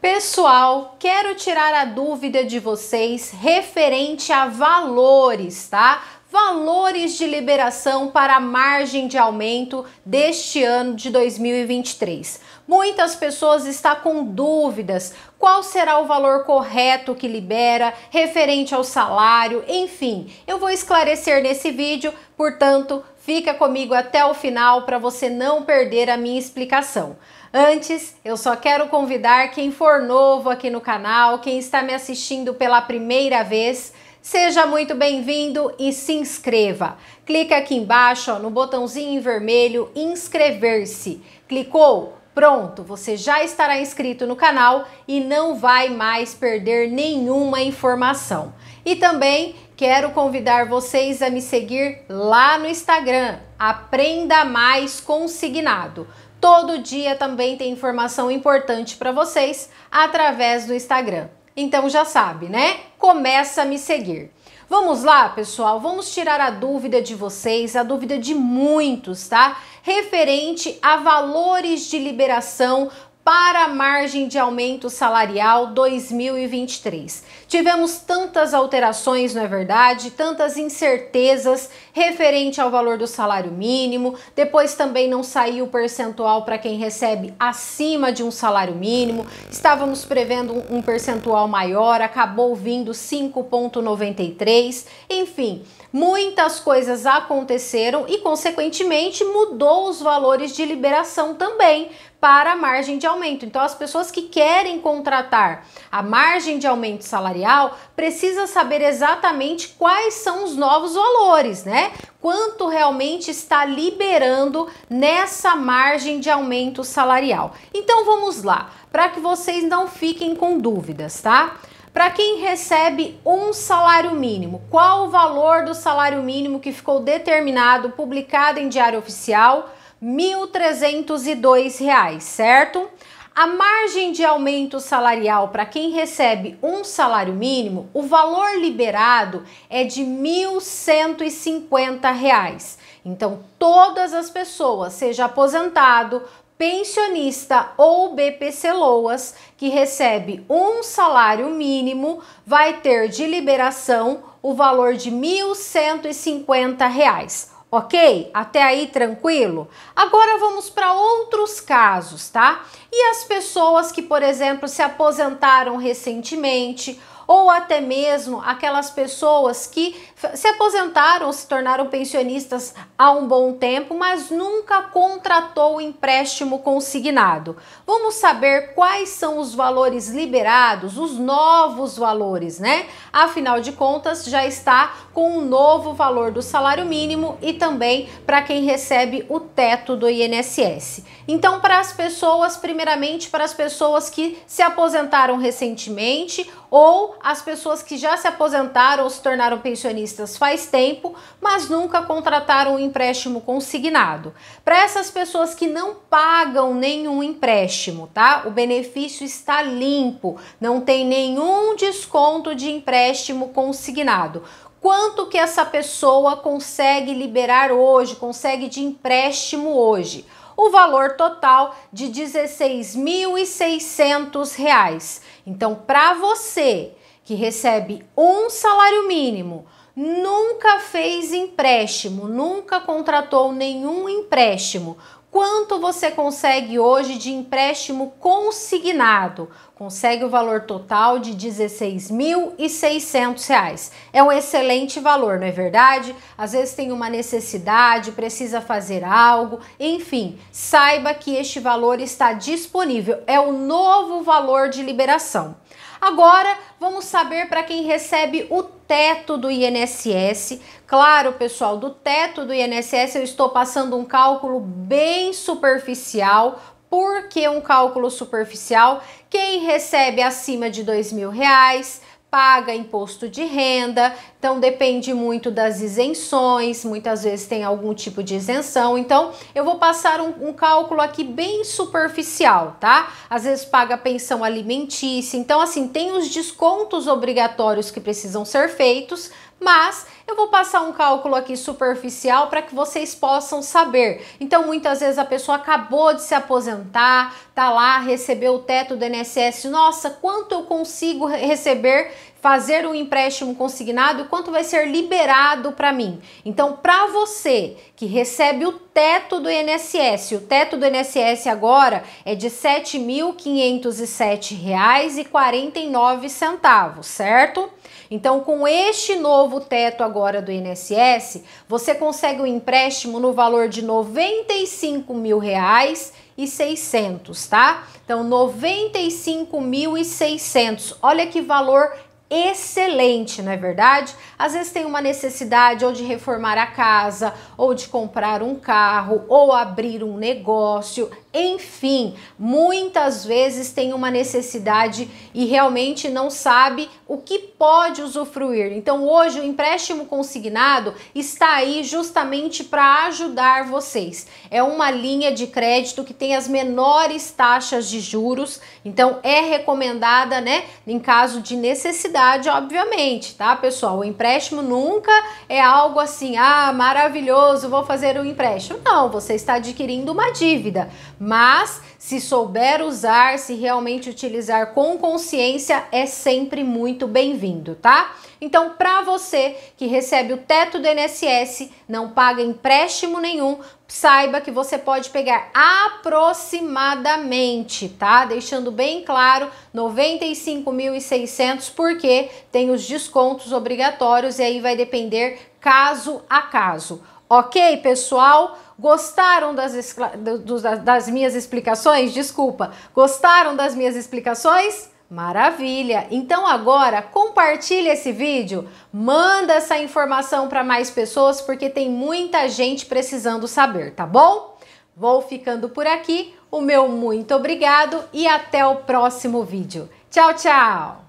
Pessoal, quero tirar a dúvida de vocês referente a valores, tá? Valores de liberação para a margem de aumento deste ano de 2023. Muitas pessoas estão com dúvidas. Qual será o valor correto que libera, referente ao salário, enfim. Eu vou esclarecer nesse vídeo, portanto, fica comigo até o final para você não perder a minha explicação. Antes, eu só quero convidar quem for novo aqui no canal, quem está me assistindo pela primeira vez, seja muito bem-vindo e se inscreva. Clica aqui embaixo, ó, no botãozinho em vermelho, inscrever-se. Clicou? Pronto, você já estará inscrito no canal e não vai mais perder nenhuma informação. E também quero convidar vocês a me seguir lá no Instagram, Aprenda Mais Consignado. Todo dia também tem informação importante para vocês através do Instagram. Então já sabe, né? Começa a me seguir. Vamos lá, pessoal, vamos tirar a dúvida de vocês, a dúvida de muitos, tá? Referente a valores de liberação para a margem de aumento salarial 2023. Tivemos tantas alterações, não é verdade? Tantas incertezas referente ao valor do salário mínimo, depois também não saiu o percentual para quem recebe acima de um salário mínimo, estávamos prevendo um percentual maior, acabou vindo 5,93, enfim, muitas coisas aconteceram e, consequentemente, mudou os valores de liberação também, para a margem de aumento. Então, as pessoas que querem contratar a margem de aumento salarial precisa saber exatamente quais são os novos valores, né? Quanto realmente está liberando nessa margem de aumento salarial. Então, vamos lá, para que vocês não fiquem com dúvidas, tá? Para quem recebe um salário mínimo, qual o valor do salário mínimo que ficou determinado, publicado em Diário Oficial? R$ 1.302, certo? A margem de aumento salarial para quem recebe um salário mínimo, o valor liberado é de R$ 1.150. Então, todas as pessoas, seja aposentado, pensionista ou BPC Loas, que recebe um salário mínimo, vai ter de liberação o valor de R$ 1.150. Ok? Até aí tranquilo? Agora vamos para outros casos, tá? E as pessoas que, por exemplo, se aposentaram recentemente, ou até mesmo aquelas pessoas que se aposentaram ou se tornaram pensionistas há um bom tempo, mas nunca contratou o empréstimo consignado. Vamos saber quais são os valores liberados, os novos valores, né? Afinal de contas, já está com um novo valor do salário mínimo e também para quem recebe o teto do INSS. Então, para as pessoas, primeiramente, para as pessoas que se aposentaram recentemente ou as pessoas que já se aposentaram ou se tornaram pensionistas faz tempo, mas nunca contrataram um empréstimo consignado. Para essas pessoas que não pagam nenhum empréstimo, tá? O benefício está limpo, não tem nenhum desconto de empréstimo consignado. Quanto que essa pessoa consegue liberar hoje, consegue de empréstimo hoje? O valor total de R$ 16.600. Então, para você que recebe um salário mínimo, nunca fez empréstimo, nunca contratou nenhum empréstimo, quanto você consegue hoje de empréstimo consignado? Consegue o valor total de R$ 16.600. É um excelente valor, não é verdade? Às vezes tem uma necessidade, precisa fazer algo, enfim, saiba que este valor está disponível, é o novo valor de liberação. Agora, vamos saber para quem recebe o teto do INSS. Claro, pessoal, do teto do INSS eu estou passando um cálculo bem superficial. Por que um cálculo superficial? Quem recebe acima de R$ 2.000 paga imposto de renda, então depende muito das isenções, muitas vezes tem algum tipo de isenção, então eu vou passar um cálculo aqui bem superficial, tá? Às vezes paga pensão alimentícia, então assim, tem os descontos obrigatórios que precisam ser feitos mas eu vou passar um cálculo aqui superficial para que vocês possam saber. Então, muitas vezes a pessoa acabou de se aposentar, tá lá, recebeu o teto do INSS, nossa, quanto eu consigo receber, fazer um empréstimo consignado, quanto vai ser liberado para mim? Então, para você que recebe o teto do INSS, o teto do INSS agora é de R$ 7.507,49, certo? Então, com este novo teto agora do INSS, você consegue um empréstimo no valor de R$ 95.600, tá? Então, R$ 95.600. Olha que valor excelente, não é verdade? Às vezes tem uma necessidade ou de reformar a casa, ou de comprar um carro, ou abrir um negócio, enfim, muitas vezes tem uma necessidade e realmente não sabe o que pode usufruir. Então hoje o empréstimo consignado está aí justamente para ajudar vocês. É uma linha de crédito que tem as menores taxas de juros, então é recomendada, né, em caso de necessidade, obviamente, tá, pessoal? O empréstimo nunca é algo assim, ah, maravilhoso, vou fazer um empréstimo. Não, você está adquirindo uma dívida, mas se souber usar, se realmente utilizar com consciência, é sempre muito bem-vindo, tá? Então, para você que recebe o teto do INSS, não paga empréstimo nenhum, saiba que você pode pegar aproximadamente, tá? Deixando bem claro, 95.600, porque tem os descontos obrigatórios e aí vai depender caso a caso. Ok, pessoal? Gostaram das minhas explicações? Desculpa, gostaram das minhas explicações? Maravilha! Então agora compartilha esse vídeo, manda essa informação para mais pessoas, porque tem muita gente precisando saber, tá bom? Vou ficando por aqui, o meu muito obrigado e até o próximo vídeo. Tchau, tchau!